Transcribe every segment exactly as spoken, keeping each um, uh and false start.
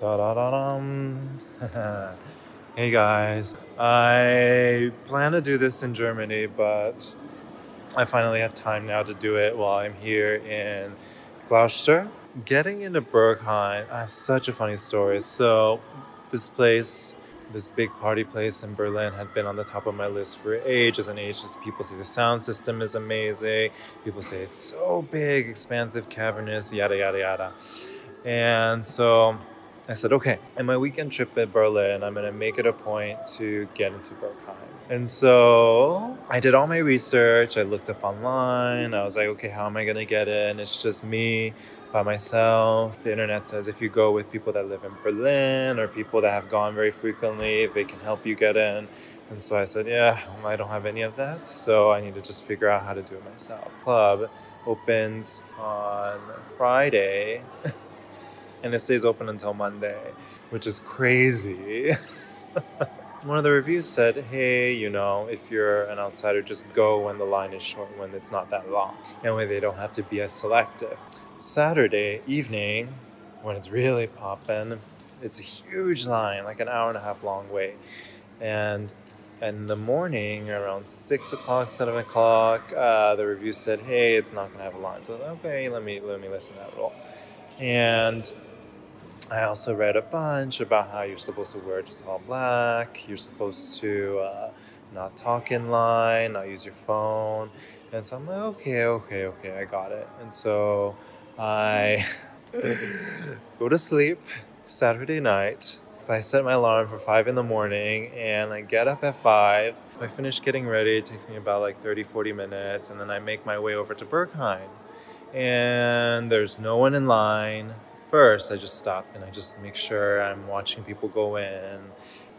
Da-da-da-dum. Hey guys, I plan to do this in Germany, but I finally have time now to do it while I'm here in Gloucester. Getting into Berghain, I have such a funny story. So this place, this big party place in Berlin, had been on the top of my list for ages and ages. People say the sound system is amazing. People say it's so big, expansive, cavernous, yada, yada, yada. And so I said, okay, in my weekend trip in Berlin, I'm gonna make it a point to get into Berghain. And so I did all my research. I looked up online. I was like, okay, how am I gonna get in? It's just me by myself. The internet says if you go with people that live in Berlin or people that have gone very frequently, they can help you get in. And so I said, yeah, I don't have any of that. So I need to just figure out how to do it myself. Club opens on Friday. And it stays open until Monday, which is crazy. One of the reviews said, hey, you know, if you're an outsider, just go when the line is short, when it's not that long. That way they don't have to be as selective. Saturday evening, when it's really popping, it's a huge line, like an hour and a half long wait. And in the morning, around six o'clock, seven o'clock, uh, the review said, hey, it's not gonna have a line. So I was like, okay, let me, let me listen to that at all. And I also read a bunch about how you're supposed to wear just all black, you're supposed to uh, not talk in line, not use your phone. And so I'm like, okay, okay, okay, I got it. And so I go to sleep Saturday night. I set my alarm for five in the morning and I get up at five. I finish getting ready, it takes me about like thirty, forty minutes, and then I make my way over to Berghain. And there's no one in line. First, I just stop and I just make sure I'm watching people go in,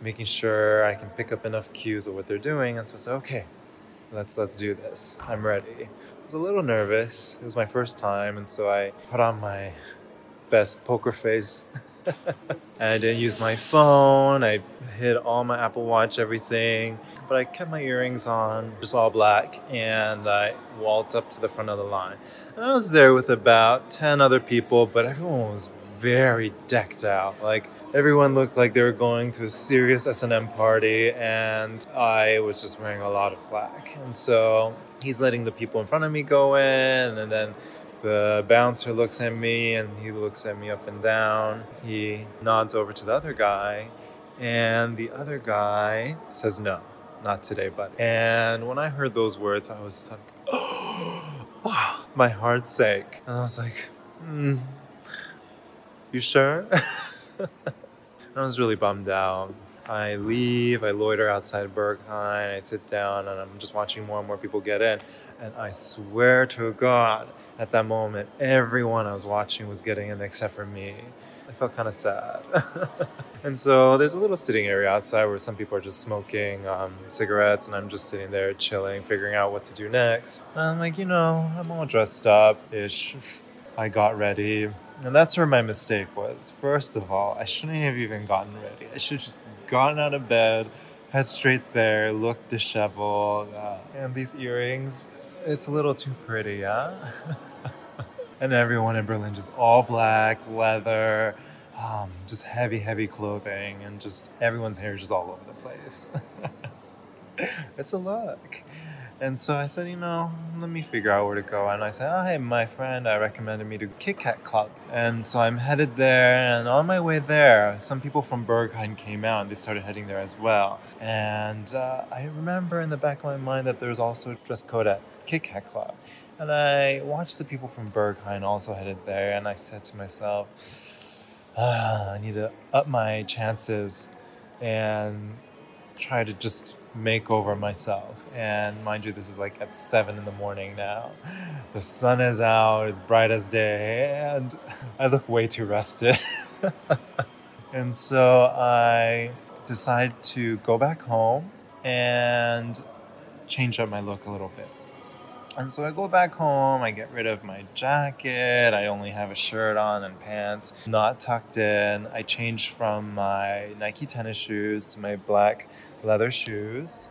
making sure I can pick up enough cues of what they're doing. And so I said, okay, let's let's do this. I'm ready. I was a little nervous. It was my first time, and so I put on my best poker face. And I didn't use my phone. I hid all my Apple Watch, everything. But I kept my earrings on, just all black, and I waltzed up to the front of the line. And I was there with about ten other people, but everyone was very decked out. Like, everyone looked like they were going to a serious S and M party, and I was just wearing a lot of black. And so he's letting the people in front of me go in, and then the bouncer looks at me and he looks at me up and down. He nods over to the other guy and the other guy says, no, not today, buddy. And when I heard those words, I was like, oh, oh, my heart sank. And I was like, mm, you sure? And I was really bummed out. I leave, I loiter outside Berghain, I sit down, and I'm just watching more and more people get in. And I swear to God, at that moment, everyone I was watching was getting in except for me. I felt kind of sad. And so there's a little sitting area outside where some people are just smoking um, cigarettes, and I'm just sitting there chilling, figuring out what to do next. And I'm like, you know, I'm all dressed up-ish. I got ready. And that's where my mistake was. First of all, I shouldn't have even gotten ready. I should have just gotten out of bed, head straight there, looked disheveled. Uh, and these earrings, it's a little too pretty, huh? And everyone in Berlin just all black, leather, um, just heavy, heavy clothing, and just everyone's hair is just all over the place. It's a look. And so I said, you know, let me figure out where to go. And I said, oh, hey, my friend, I recommended me to KitKat Club. And so I'm headed there, and on my way there, some people from Berghain came out and they started heading there as well. And uh, I remember in the back of my mind that there's also a dress code at KitKat Club. And I watched the people from Berghain also headed there, and I said to myself, ah, I need to up my chances and try to just make over myself. And mind you, this is like at seven in the morning now. The sun is out, it's bright as day, and I look way too rested. And so I decide to go back home and change up my look a little bit. And so I go back home, I get rid of my jacket, I only have a shirt on and pants, not tucked in. I change from my Nike tennis shoes to my black leather shoes.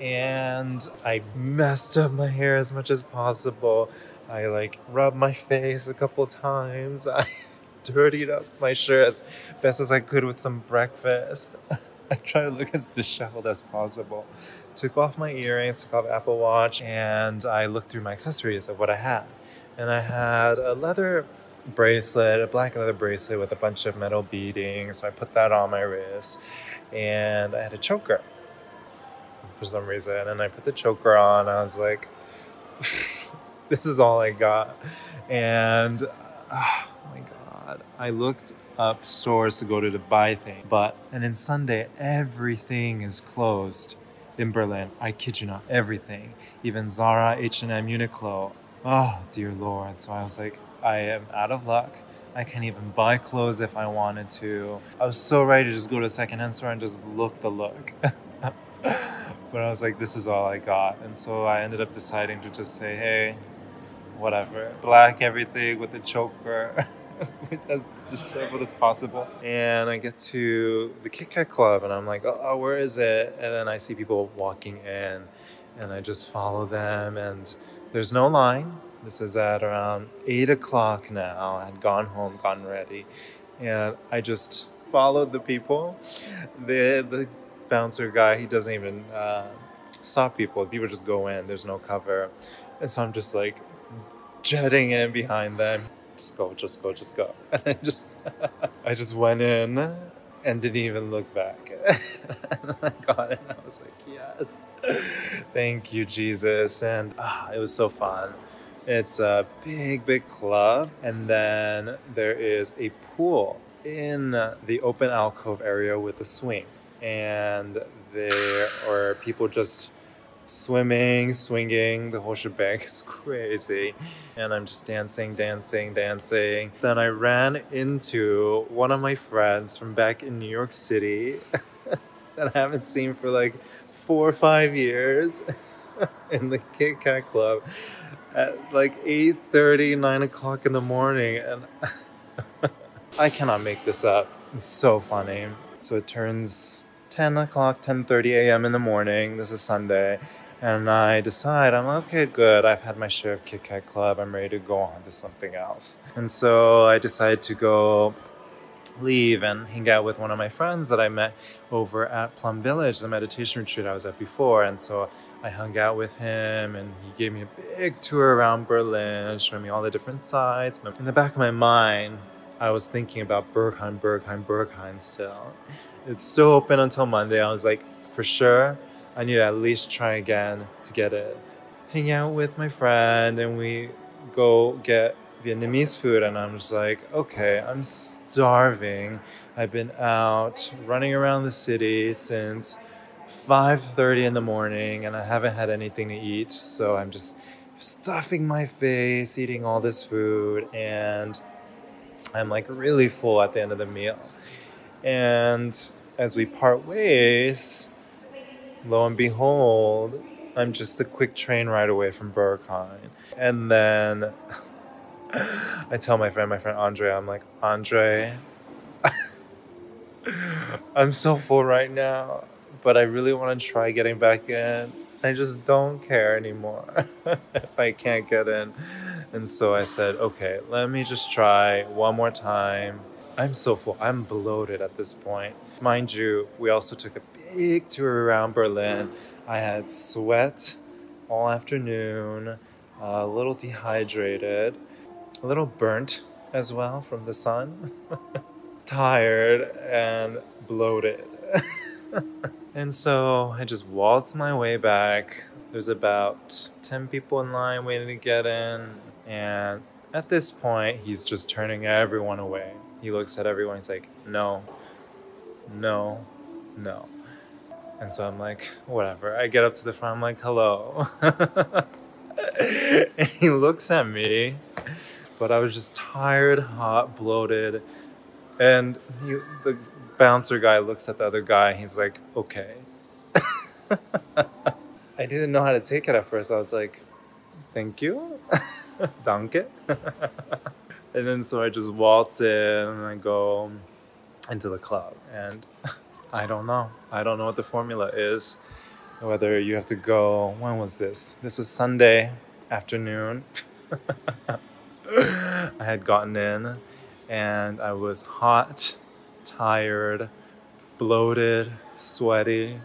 And I messed up my hair as much as possible. I like rubbed my face a couple times. I dirtied up my shirt as best as I could with some breakfast. I tried to look as disheveled as possible. Took off my earrings, took off Apple Watch, and I looked through my accessories of what I had. And I had a leather bracelet, a black leather bracelet with a bunch of metal beading. So I put that on my wrist, and I had a choker for some reason. And I put the choker on. I was like, this is all I got. And oh my God, I looked up stores to go to to buy things. But, and then Sunday, everything is closed in Berlin. I kid you not, everything. Even Zara, H and M, Uniqlo. Oh, dear Lord. So I was like, I am out of luck. I can't even buy clothes if I wanted to. I was so ready to just go to a secondhand store and just look the look. But I was like, this is all I got. And so I ended up deciding to just say, hey, whatever. Black everything with a choker. As disheveled as possible. And I get to the KitKat Club and I'm like, oh, where is it? And then I see people walking in and I just follow them and there's no line. This is at around eight o'clock now. I had gone home, gotten ready. And I just followed the people. The, the bouncer guy, he doesn't even uh, stop people. People just go in, there's no cover. And so I'm just like jetting in behind them. Just go, just go, just go. And I just, I just went in and didn't even look back. And I got it. I was like, yes, thank you, Jesus. And ah, it was so fun. It's a big, big club. And then there is a pool in the open alcove area with a swing. And there are people just swimming, swinging, the whole shebang is crazy. And I'm just dancing, dancing, dancing. Then I ran into one of my friends from back in New York City that I haven't seen for like four or five years in the KitKat Club at like eight thirty, nine o'clock in the morning. And I cannot make this up. It's so funny. So it turns ten o'clock, ten thirty a m in the morning. This is Sunday. And I decide, I'm okay, good. I've had my share of KitKat Club. I'm ready to go on to something else. And so I decide to go leave and hang out with one of my friends that I met over at Plum Village, the meditation retreat I was at before. And so I hung out with him and he gave me a big tour around Berlin, showing me all the different sites. In the back of my mind, I was thinking about Berghain, Berghain, Berghain still. It's still open until Monday. I was like, for sure, I need to at least try again to get it. Hang out with my friend and we go get Vietnamese food. And I'm just like, okay, I'm starving. I've been out running around the city since five thirty in the morning and I haven't had anything to eat. So I'm just stuffing my face, eating all this food. And I'm like really full at the end of the meal. And as we part ways, lo and behold, I'm just a quick train ride away from Berghain. And then I tell my friend, my friend Andre, I'm like, Andre, I'm so full right now, but I really want to try getting back in. I just don't care anymore if I can't get in. And so I said, okay, let me just try one more time. I'm so full. I'm bloated at this point. Mind you, we also took a big tour around Berlin. I had sweat all afternoon, a little dehydrated, a little burnt as well from the sun, tired and bloated. And so I just waltzed my way back. There's about ten people in line waiting to get in. And at this point, he's just turning everyone away. He looks at everyone, he's like, no, no, no. And so I'm like, whatever. I get up to the front, I'm like, hello. And he looks at me, but I was just tired, hot, bloated. And he, the bouncer guy looks at the other guy, he's like, okay. I didn't know how to take it at first. I was like, thank you, danke. And then so I just waltz in and I go into the club. And I don't know. I don't know what the formula is, whether you have to go. When was this? This was Sunday afternoon. I had gotten in and I was hot, tired, bloated, sweaty.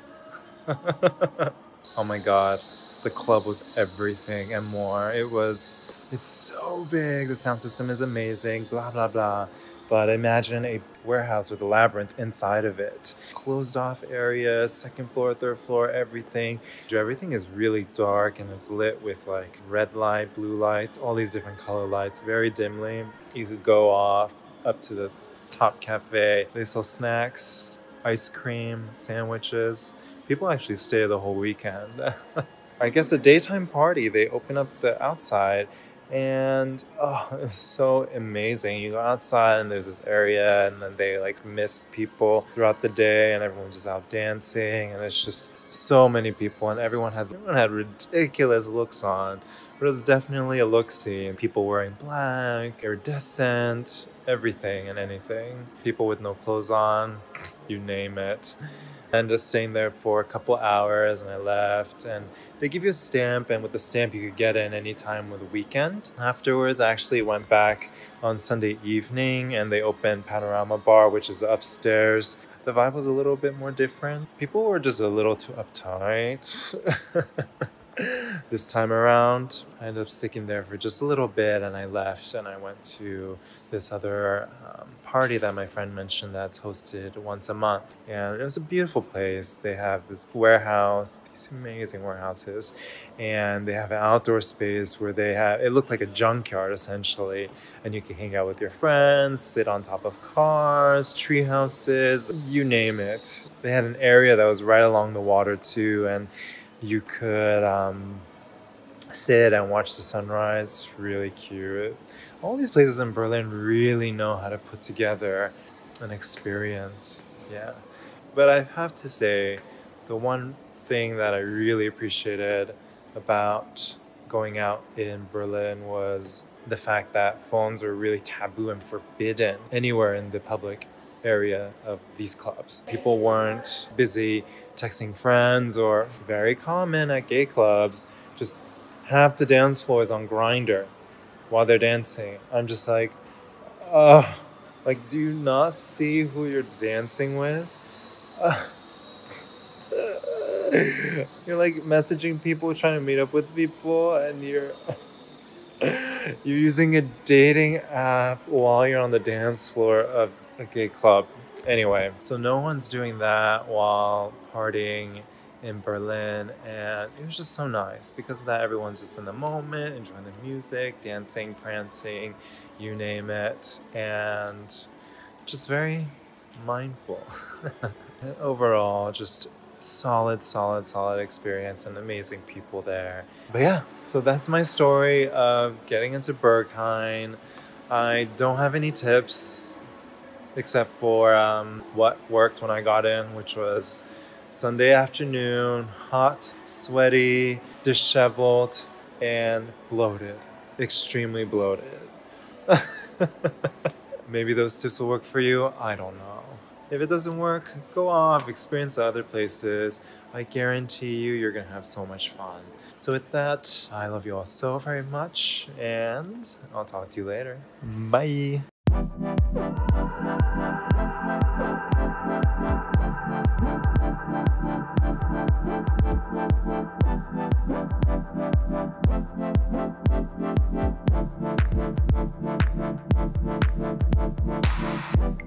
Oh my God, the club was everything and more. It was, it's so big, the sound system is amazing, blah, blah, blah. But imagine a warehouse with a labyrinth inside of it. Closed off areas, second floor, third floor, everything. Everything is really dark and it's lit with like red light, blue light, all these different color lights, very dimly. You could go off up to the top cafe. They sell snacks, ice cream, sandwiches. People actually stay the whole weekend. I guess a daytime party, they open up the outside. And oh, it was so amazing. You go outside and there's this area, and then they like mist people throughout the day, and everyone just out dancing, and it's just so many people, and everyone had everyone had ridiculous looks on. But it was definitely a look scene. People wearing black, iridescent, everything and anything. People with no clothes on, you name it. And just staying there for a couple hours, and I left, and they give you a stamp, and with the stamp you could get in any time of the weekend. Afterwards, I actually went back on Sunday evening, and they opened Panorama Bar, which is upstairs. The vibe was a little bit more different. People were just a little too uptight this time around. I ended up sticking there for just a little bit, and I left, and I went to this other um, party that my friend mentioned that's hosted once a month. And it was a beautiful place. They have this warehouse, these amazing warehouses, and they have an outdoor space where they have, it looked like a junkyard essentially, and you can hang out with your friends, sit on top of cars, tree houses, you name it. They had an area that was right along the water too, and you could um, sit and watch the sunrise. Really cute. All these places in Berlin really know how to put together an experience. Yeah. But I have to say, the one thing that I really appreciated about going out in Berlin was the fact that phones were really taboo and forbidden anywhere in the public area of these clubs. People weren't busy texting friends, or very common at gay clubs, just half the dance floor is on Grindr while they're dancing. I'm just like, ugh, like, do you not see who you're dancing with? Uh, you're like messaging people, trying to meet up with people, and you're you're using a dating app while you're on the dance floor of a gay club. Anyway, so no one's doing that while partying in Berlin, and it was just so nice. Because of that, everyone's just in the moment, enjoying the music, dancing, prancing, you name it, and just very mindful. Overall, just solid, solid, solid experience, and amazing people there. But yeah, so that's my story of getting into Berghain. I don't have any tips, except for um, what worked when I got in, which was Sunday afternoon, hot, sweaty, disheveled, and bloated. Extremely bloated. Maybe those tips will work for you, I don't know. If it doesn't work, go off, experience other places. I guarantee you, you're gonna have so much fun. So with that, I love you all so very much, and I'll talk to you later. Bye. We'll be right back.